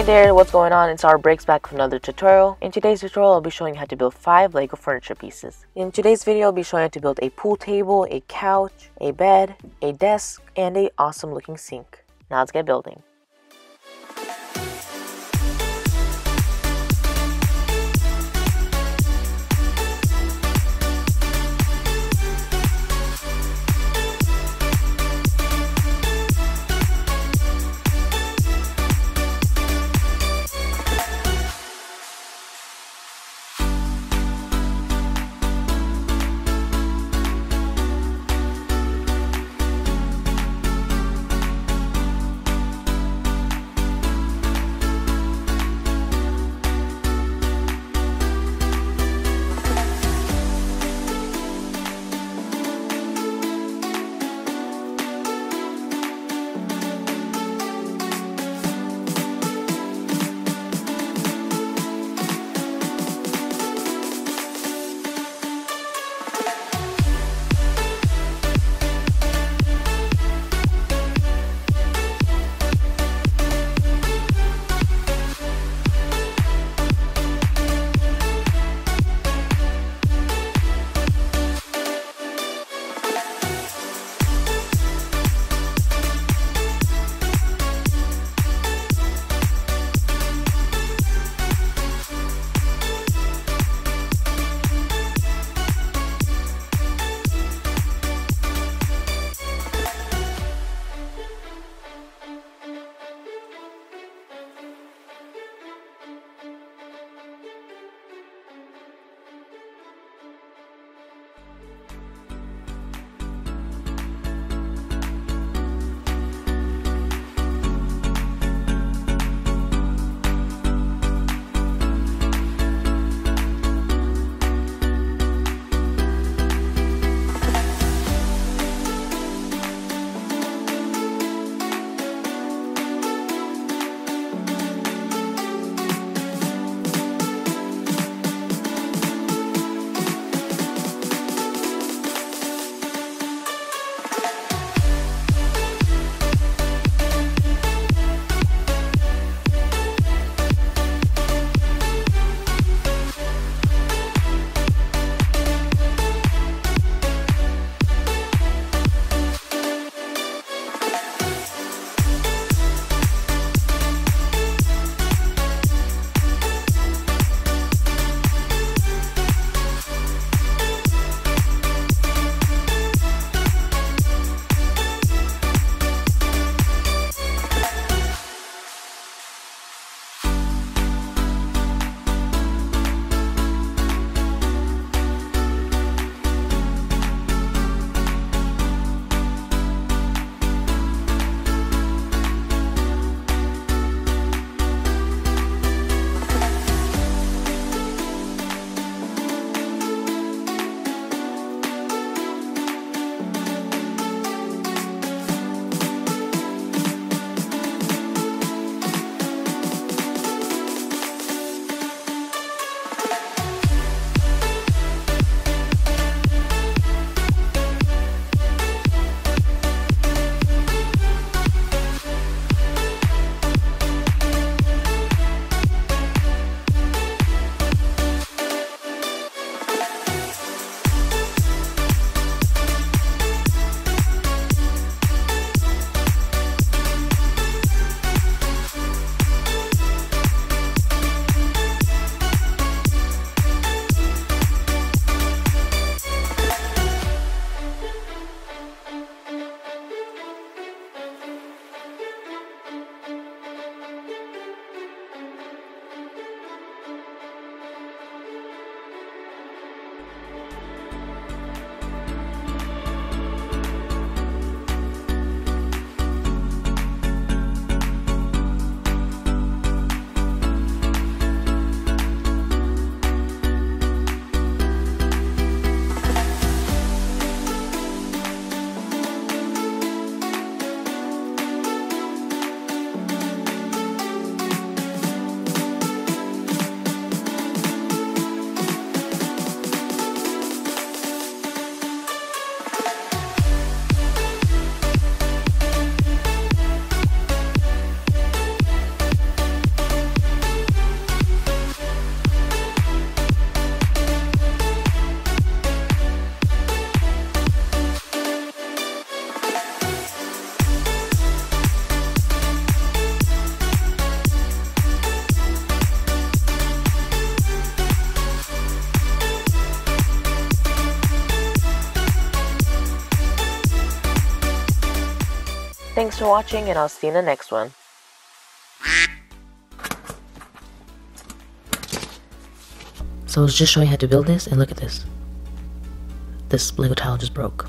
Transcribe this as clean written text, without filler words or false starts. Hey there, what's going on? It's R Bricks back with another tutorial. In today's tutorial, I'll be showing you how to build 5 LEGO furniture pieces. In today's video, I'll be showing you how to build a pool table, a couch, a bed, a desk, and an awesome looking sink. Now let's get building. Thanks for watching, and I'll see you in the next one. So I was just showing how to build this, and look at this. This Lego tile just broke.